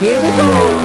Here we go.